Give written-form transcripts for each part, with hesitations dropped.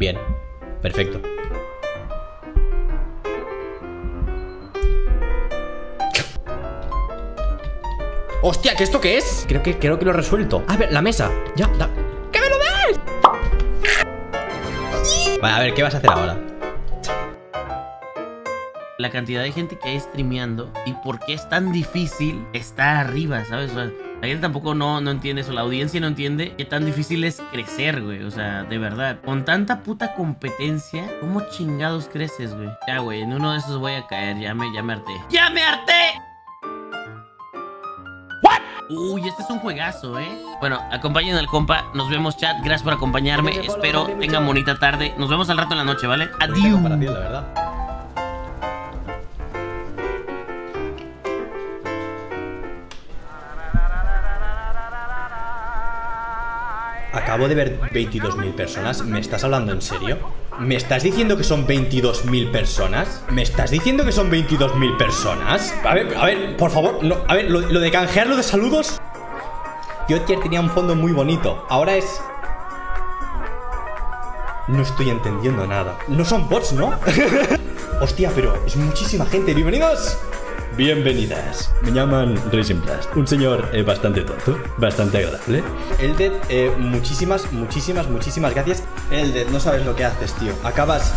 Bien, perfecto. ¡Hostia! ¿Qué esto qué es? Creo que lo he resuelto. A ver, la mesa. Ya, da... ¡Que me lo des! Vale, a ver, ¿qué vas a hacer ahora? La cantidad de gente que hay streameando y por qué es tan difícil estar arriba, ¿sabes? O sea, la gente tampoco no entiende eso. La audiencia no entiende qué tan difícil es crecer, güey. O sea, de verdad. Con tanta puta competencia, ¿cómo chingados creces, güey? Ya, güey, en uno de esos voy a caer. Ya me harté. ¡Ya me harté! Uy, este es un juegazo, ¿eh? Bueno, acompañen al compa. Nos vemos, chat. Gracias por acompañarme. Espero tengan bonita tarde. Nos vemos al rato en la noche, ¿vale? Adiós. La verdad. Acabo de ver 22.000 personas. ¿Me estás hablando en serio? ¿Me estás diciendo que son 22.000 personas? ¿Me estás diciendo que son 22.000 personas? A ver, por favor, no, a ver, lo de canjear, lo de saludos. Yo ayer tenía un fondo muy bonito. Ahora es... No estoy entendiendo nada. No son bots, ¿no? Hostia, pero es muchísima gente. Bienvenidos. Bienvenidas. Me llaman Reiginblast, un señor bastante tonto, bastante agradable. Elded, muchísimas gracias. Elded, no sabes lo que haces, tío. Acabas...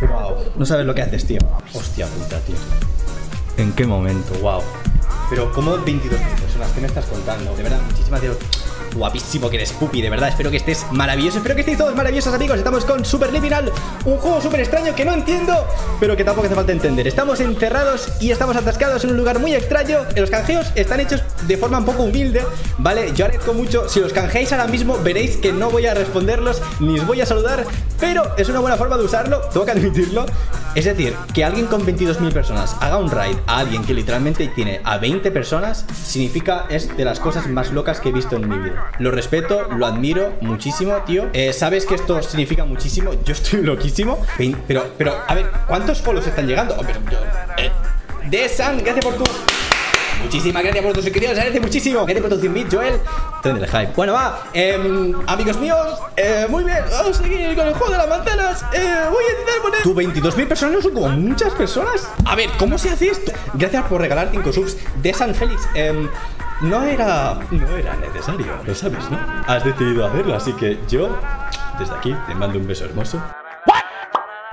Wow. No sabes lo que haces, tío. Hostia puta, tío. ¿En qué momento? Wow. Pero ¿cómo 22.000 personas? ¿Qué me estás contando? De verdad, muchísimas gracias. Guapísimo que eres, Pupi, de verdad, espero que estés maravilloso. Espero que estéis todos maravillosos, amigos. Estamos con Superliminal, un juego súper extraño que no entiendo, pero que tampoco hace falta entender. Estamos encerrados y estamos atascados en un lugar muy extraño. Los canjeos están hechos de forma un poco humilde, ¿vale? Yo agradezco mucho, si los canjeáis ahora mismo veréis que no voy a responderlos, ni os voy a saludar, pero es una buena forma de usarlo, tengo que admitirlo. Es decir, que alguien con 22.000 personas haga un raid a alguien que literalmente tiene a 20 personas, significa, es de las cosas más locas que he visto en mi vida. Lo respeto, lo admiro muchísimo, tío. Sabes que esto significa muchísimo. Yo estoy loquísimo. Pero, a ver, ¿cuántos follows están llegando? Oh, De San, gracias por tu... Muchísimas gracias por tus suscripciones, agradece muchísimo. Gracias por tus 100.000, Joel. Tren del hype. Bueno, va. Amigos míos, muy bien. Vamos a seguir con el juego de las manzanas. Voy a intentar poner... ¿Tú 22.000 personas no son como muchas personas? A ver, ¿cómo se hace esto? Gracias por regalar 5 subs. De San Félix. No era necesario, lo sabes, ¿no? Has decidido hacerlo, así que yo, desde aquí, te mando un beso hermoso.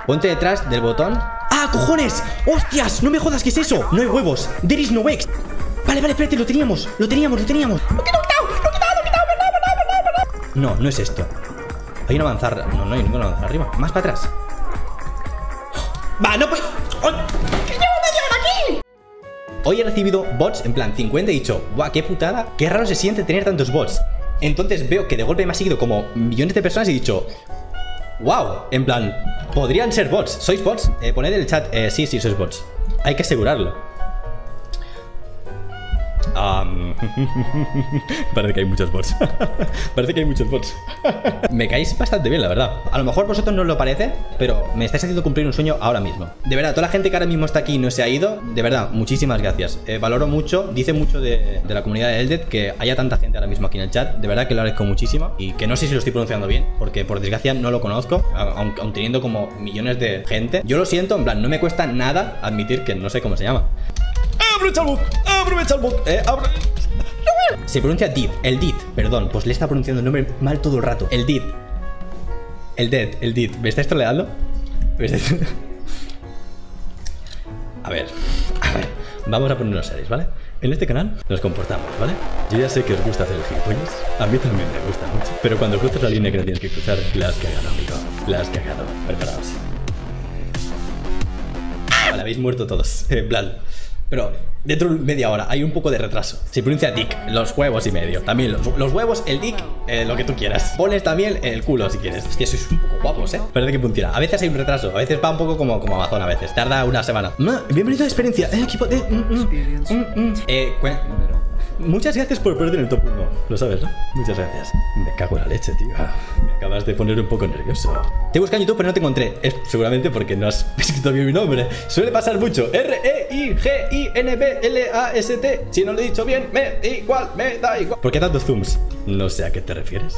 Ponte detrás del botón. ¡Ah, cojones! ¡Hostias! ¡No me jodas! ¿Qué es eso? No hay huevos. There is no eggs. Vale, espérate, lo teníamos. No, no es esto. Hay una manzana. No hay ninguna manzana arriba. Más para atrás. Va, no pues. Hoy he recibido bots, en plan 50, he dicho, guau, qué putada, qué raro se siente tener tantos bots. Entonces veo que de golpe me ha seguido como millones de personas y he dicho, wow, en plan, podrían ser bots. ¿Sois bots? Poned en el chat, sí, sois bots. Hay que asegurarlo. Parece que hay muchos bots. Parece que hay muchos bots. Me caéis bastante bien, la verdad. A lo mejor vosotros no os lo parece, pero me estáis haciendo cumplir un sueño ahora mismo. De verdad, toda la gente que ahora mismo está aquí y no se ha ido, de verdad, muchísimas gracias. Valoro mucho, dice mucho de la comunidad de Elded que haya tanta gente ahora mismo aquí en el chat. De verdad que lo agradezco muchísimo. Y que no sé si lo estoy pronunciando bien, porque por desgracia no lo conozco, aun teniendo como millones de gente. Yo lo siento, en plan, no me cuesta nada admitir que no sé cómo se llama. Aprovecha el bot. Se pronuncia Did, el Did, perdón, pues le está pronunciando el nombre mal todo el rato. El Did. El Did. ¿Me estáis troleando? A ver, vamos a ponernos serios, ¿vale? En este canal nos comportamos, ¿vale? Yo ya sé que os gusta hacer el gilipollas, a mí también me gusta mucho, pero cuando cruzas la línea que tienes que cruzar, la has cagado, amigo, la has cagado. Preparaos. Vale, habéis muerto todos, en plan... Pero dentro de media hora hay un poco de retraso. Se pronuncia dick, los huevos y medio. También los huevos, el dick, lo que tú quieras. Pones también el culo si quieres. Es que sois un poco guapos, ¿eh? Parece que funciona. A veces hay un retraso, a veces va un poco como Amazon, a veces tarda una semana. Bienvenido a la experiencia. Muchas gracias por perder el top 1. Lo sabes, ¿no? Muchas gracias. Me cago en la leche, tío. Me acabas de poner un poco nervioso. Te busqué en YouTube, pero no te encontré. Seguramente porque no has escrito bien mi nombre. Suele pasar mucho. Reiginblast. Si no lo he dicho bien, me da igual. ¿Por qué tantos zooms? No sé a qué te refieres.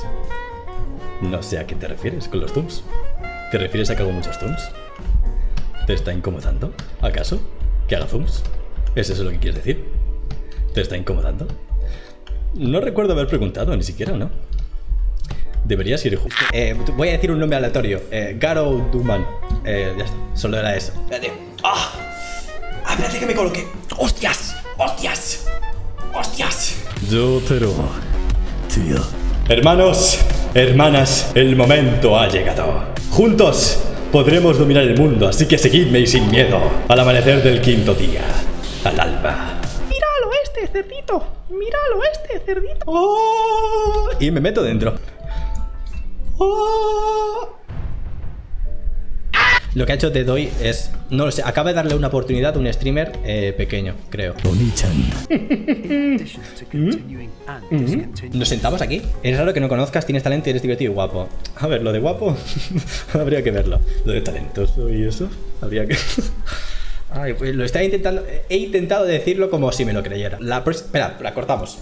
No sé a qué te refieres con los zooms. ¿Te refieres a que hago muchos zooms? ¿Te está incomodando? ¿Acaso? ¿Que haga zooms? ¿Es eso lo que quieres decir? ¿Te está incomodando? No recuerdo haber preguntado ni siquiera, ¿no? Deberías ir justo. Voy a decir un nombre aleatorio. Garo Duman. Ya está. Solo era eso. Espérate. ¡Ah! ¡Oh! Espérate que me coloqué. ¡Hostias! ¡Hostias! ¡Hostias! Yo te lo... Tío. Hermanos, hermanas, el momento ha llegado. Juntos podremos dominar el mundo, así que seguidme y sin miedo. Al amanecer del quinto día. Al alba. Mira al oeste, cerdito. Mira al oeste, cerdito. ¡Oh! Y me meto dentro. ¡Oh! Lo que ha hecho Te Doy es... No lo sé, acaba de darle una oportunidad a un streamer pequeño, creo. ¿Nos sentamos aquí? Es raro que no conozcas, tienes talento y eres divertido y guapo. A ver, lo de guapo habría que verlo. Lo de talentoso y eso habría que... Ay, pues lo está intentando... He intentado decirlo como si me lo creyera. La próxima... Espera, la cortamos.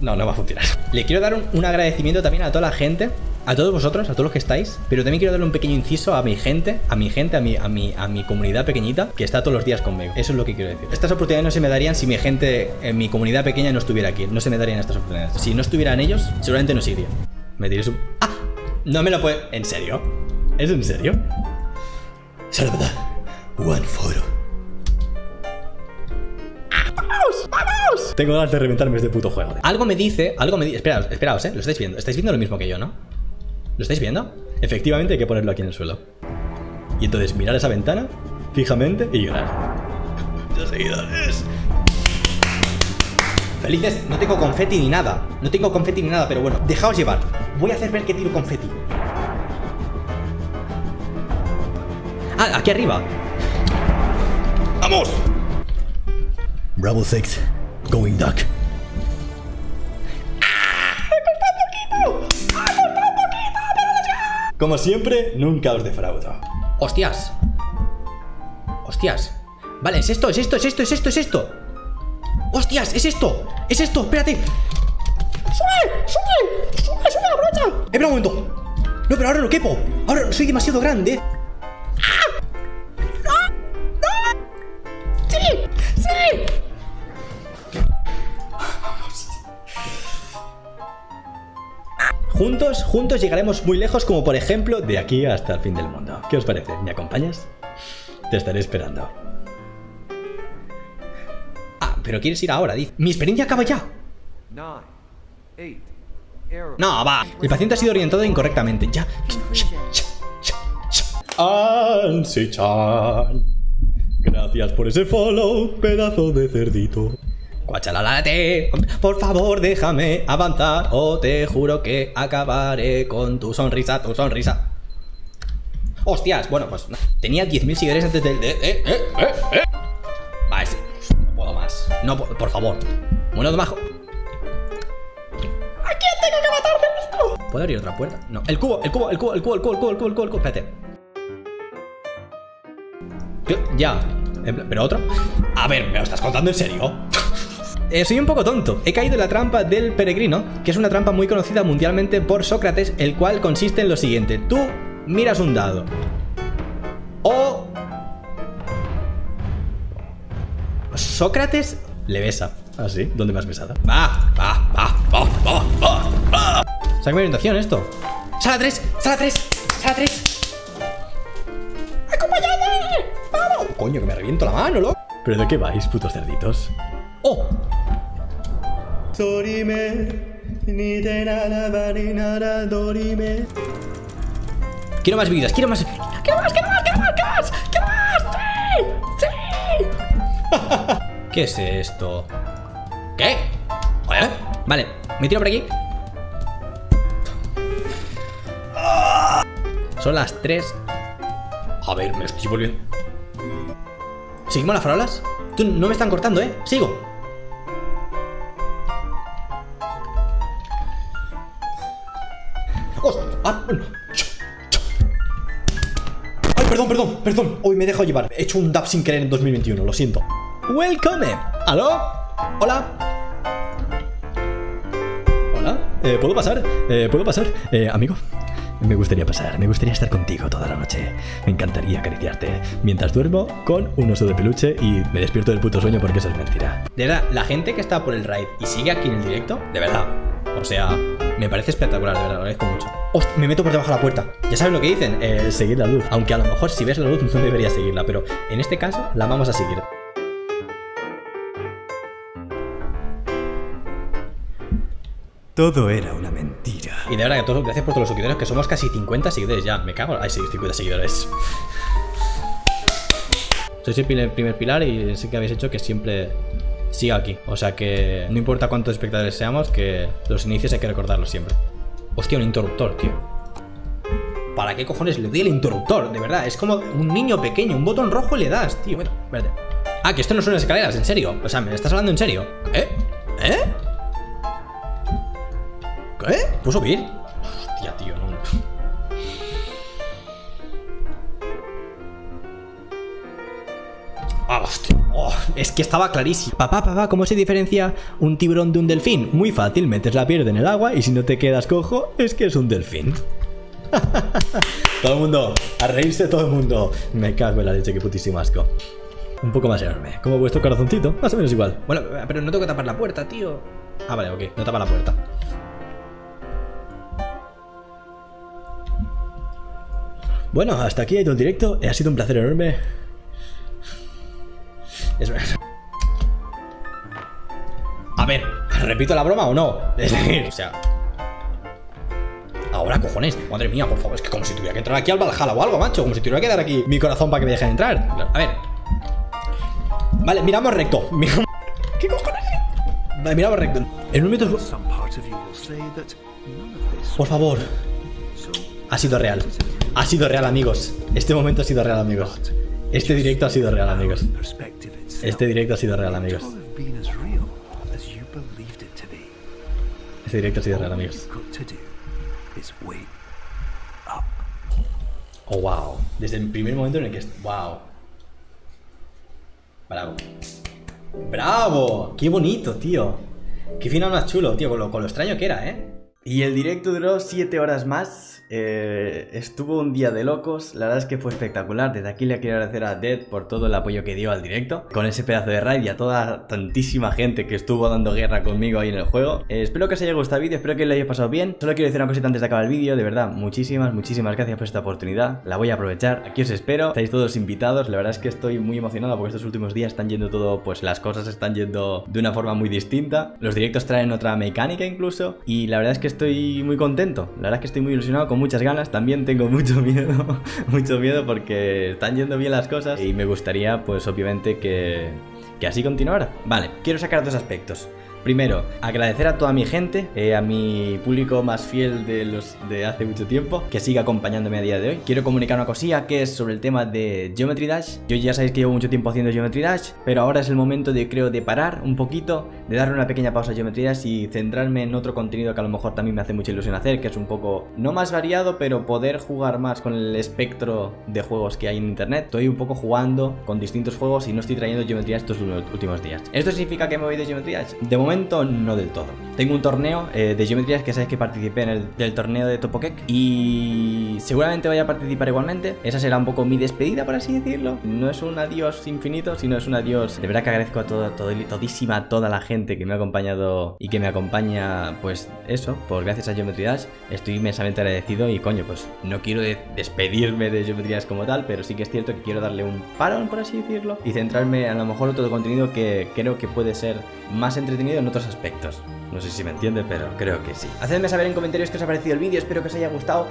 No, no va a funcionar. Le quiero dar un agradecimiento también a toda la gente, a todos vosotros, a todos los que estáis, pero también quiero darle un pequeño inciso a mi gente, a mi comunidad pequeñita que está todos los días conmigo. Eso es lo que quiero decir. Estas oportunidades no se me darían si mi gente, en mi comunidad pequeña, no estuviera aquí. No se me darían estas oportunidades. Si no estuvieran ellos, seguramente no se irían. Me diré su... ¡Ah! No me lo puede... ¿En serio? ¿Es en serio? Salvador, one foro. ¡Vamos! Tengo ganas de reventarme este puto juego. Algo me dice... Esperaos, esperaos, ¿eh? Lo estáis viendo. Estáis viendo lo mismo que yo, ¿no? ¿Lo estáis viendo? Efectivamente hay que ponerlo aquí en el suelo. Y entonces mirar esa ventana fijamente y llorar. ¡Los seguidores! Felices, no tengo confeti ni nada. No tengo confeti ni nada, pero bueno. Dejaos llevar. Voy a hacer ver que tiro confeti. Ah, aquí arriba. ¡Vamos! Bravo 6, going duck. ¡Ah! ¡Me cortó un poquito! ¡Me cortó un poquito! ¡Pero no llega! Como siempre, nunca os defraudo. ¡Hostias! ¡Hostias! Vale, es esto, es esto, es esto, es esto, es esto. ¡Hostias! ¡Es esto! ¡Es esto! ¡Espérate! ¡Sube! ¡Sube! ¡Sube! ¡Sube la brocha! Espera un momento. No, pero ahora no quepo. Ahora soy demasiado grande. ¡Ah! ¡No! ¡No! ¡Sí! ¡Sí! Juntos, juntos llegaremos muy lejos, como por ejemplo de aquí hasta el fin del mundo. ¿Qué os parece? ¿Me acompañas? Te estaré esperando. Ah, pero quieres ir ahora, dice. Mi experiencia acaba ya. No, va. El paciente ha sido orientado incorrectamente. Ya. Ansi-chan. Gracias por ese follow, pedazo de cerdito. Guachalalate, por favor déjame avanzar o te juro que acabaré con tu sonrisa, tu sonrisa. Hostias, bueno pues tenía 10.000 seguidores antes del... Vale, sí, no puedo más. No, por favor. Bueno, majo. ¿A quién tengo que matar de pico? ¿Puedo abrir otra puerta? No. El cubo, el cubo, el cubo, el cubo, el cubo, el cubo, el cubo, el cubo, el cubo. Espérate. ¿Qué? Ya. ¿Pero otro? A ver, ¿me lo estás contando en serio? Soy un poco tonto. He caído en la trampa del peregrino, que es una trampa muy conocida mundialmente por Sócrates, el cual consiste en lo siguiente. Tú miras un dado. O... Sócrates le besa. ¿Ah, sí? ¿Dónde me has besado? ¡Va! ¡Va! ¡Va! ¡Va! ¡Va! ¡Va! ¡Va! Sácame orientación esto. ¡Sala 3! ¡Sala 3! ¡Sala 3! ¡Acompañadme! ¡Vamos! Coño, que me reviento la mano, loco. ¿Pero de qué vais, putos cerditos? ¡Oh! Quiero más vidas, quiero más. ¡Quiero más, quiero más, quiero más, quiero más! ¡Quiero más! ¡Sí! ¡Sí! ¿Qué es esto? ¿Qué? ¿Eh? Vale, me tiro por aquí. Son las 3. A ver, me estoy volviendo. ¿Seguimos las farolas? Tú, no me están cortando, ¿eh? Sigo. Ay, perdón, perdón, perdón. Hoy me he dejado llevar. He hecho un dab sin querer en 2021, lo siento. Welcome. ¿Aló? Hola. Hola. ¿Puedo pasar? ¿Puedo pasar? Amigo, me gustaría pasar, me gustaría estar contigo toda la noche. Me encantaría acariciarte mientras duermo con un oso de peluche y me despierto del puto sueño porque eso es mentira. De verdad, la gente que está por el raid y sigue aquí en el directo, de verdad, o sea, me parece espectacular, de verdad, lo agradezco mucho. Hostia, me meto por debajo de la puerta. Ya sabes lo que dicen, seguir la luz. Aunque a lo mejor si ves la luz no deberías seguirla, pero en este caso la vamos a seguir. Todo era una mentira. Y de verdad que todos, gracias por todos los seguidores, que somos casi 50 seguidores ya. Me cago. Ay, sí, 50 seguidores. Sois el primer pilar y sé que habéis hecho que siempre siga aquí. O sea que no importa cuántos espectadores seamos, que los inicios hay que recordarlos siempre. Hostia, un interruptor, tío. ¿Para qué cojones le doy el interruptor? De verdad, es como un niño pequeño. Un botón rojo le das, tío. Bueno, espérate. Ah, que esto no son las escaleras, en serio. O sea, ¿me estás hablando en serio? ¿Eh? ¿Qué? ¿Puedo subir? Hostia, tío, no. Ah, hostia. Oh, es que estaba clarísimo. Papá, ¿cómo se diferencia un tiburón de un delfín? Muy fácil, metes la pierna en el agua y si no te quedas cojo, es que es un delfín. Todo el mundo, a reírse todo el mundo. Me cago en la leche, qué putísimo asco. Un poco más enorme, como vuestro corazoncito, más o menos igual. Bueno, pero no tengo que tapar la puerta, tío. Ah, vale, ok, no tapa la puerta. Bueno, hasta aquí ha ido el directo. Ha sido un placer enorme. Es verdad. A ver, ¿repito la broma o no? Es decir, o sea... Ahora, cojones, madre mía, por favor. Es que como si tuviera que entrar aquí al Valhalla o algo, macho. Como si tuviera que dar aquí mi corazón para que me dejen entrar. A ver. Vale, miramos recto. ¿Qué cojones? Vale, miramos recto. En un minuto... Por favor. Ha sido real. Ha sido real, amigos. Este momento ha sido real, amigos. Este directo ha sido real, amigos. Este directo ha sido real, amigos. Este directo ha sido real, amigos. Oh, wow. Desde el primer momento en el que... Wow. Bravo. ¡Bravo! ¡Qué bonito, tío! ¡Qué final más chulo, tío! Con lo extraño que era, ¿eh? Y el directo duró 7 horas más, estuvo un día de locos, la verdad es que fue espectacular. Desde aquí le quiero agradecer a Dead por todo el apoyo que dio al directo, con ese pedazo de raid y a toda tantísima gente que estuvo dando guerra conmigo ahí en el juego. Espero que os haya gustado el vídeo, espero que lo hayáis pasado bien. Solo quiero decir una cosita antes de acabar el vídeo, de verdad, muchísimas gracias por esta oportunidad, la voy a aprovechar, aquí os espero, estáis todos invitados, la verdad es que estoy muy emocionado porque estos últimos días están yendo todo, pues las cosas están yendo de una forma muy distinta, los directos traen otra mecánica incluso, y la verdad es que estoy muy contento, la verdad es que estoy muy ilusionado, con muchas ganas, también tengo mucho miedo porque están yendo bien las cosas y me gustaría pues obviamente que así continuara. Vale, quiero sacar dos aspectos. Primero, agradecer a toda mi gente, a mi público más fiel de los de hace mucho tiempo, que sigue acompañándome a día de hoy. Quiero comunicar una cosilla que es sobre el tema de Geometry Dash. Yo ya sabéis que llevo mucho tiempo haciendo Geometry Dash, pero ahora es el momento de, creo, de parar un poquito, de darle una pequeña pausa a Geometry Dash y centrarme en otro contenido que a lo mejor también me hace mucha ilusión hacer, que es un poco, no más variado, pero poder jugar más con el espectro de juegos que hay en internet. Estoy un poco jugando con distintos juegos y no estoy trayendo Geometry Dash estos últimos días. ¿Esto significa que me voy de Geometry Dash? De momento no del todo. Tengo un torneo de Geometry Dash que sabéis que participé en el torneo de Topokek y seguramente vaya a participar igualmente. Esa será un poco mi despedida, por así decirlo. No es un adiós infinito, sino es un adiós. De verdad que agradezco a toda la gente que me ha acompañado y que me acompaña, pues eso, pues gracias a Geometry Dash estoy inmensamente agradecido y coño, pues no quiero despedirme de Geometry Dash como tal, pero sí que es cierto que quiero darle un parón, por así decirlo, y centrarme a lo mejor en otro contenido que creo que puede ser más entretenido en otros aspectos. No sé si me entiende, pero creo que sí. Hacedme saber en comentarios qué os ha parecido el vídeo, espero que os haya gustado.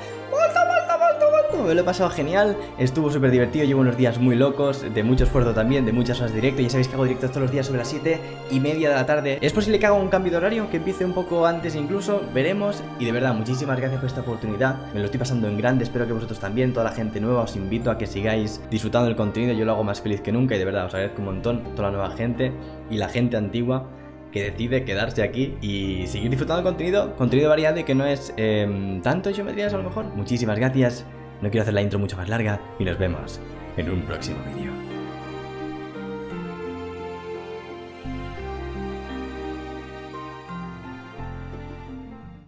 Me lo he pasado genial, estuvo súper divertido, llevo unos días muy locos, de mucho esfuerzo también, de muchas horas de directo, ya sabéis que hago directos todos los días sobre las 7:30 de la tarde. Es posible que haga un cambio de horario, que empiece un poco antes incluso, veremos. Y de verdad, muchísimas gracias por esta oportunidad, me lo estoy pasando en grande, espero que vosotros también, toda la gente nueva, os invito a que sigáis disfrutando del contenido, yo lo hago más feliz que nunca y de verdad os agradezco un montón toda la nueva gente y la gente antigua que decide quedarse aquí y seguir disfrutando del contenido variado y que no es tanto Geometry Dash a lo mejor. Muchísimas gracias, no quiero hacer la intro mucho más larga y nos vemos en un próximo vídeo.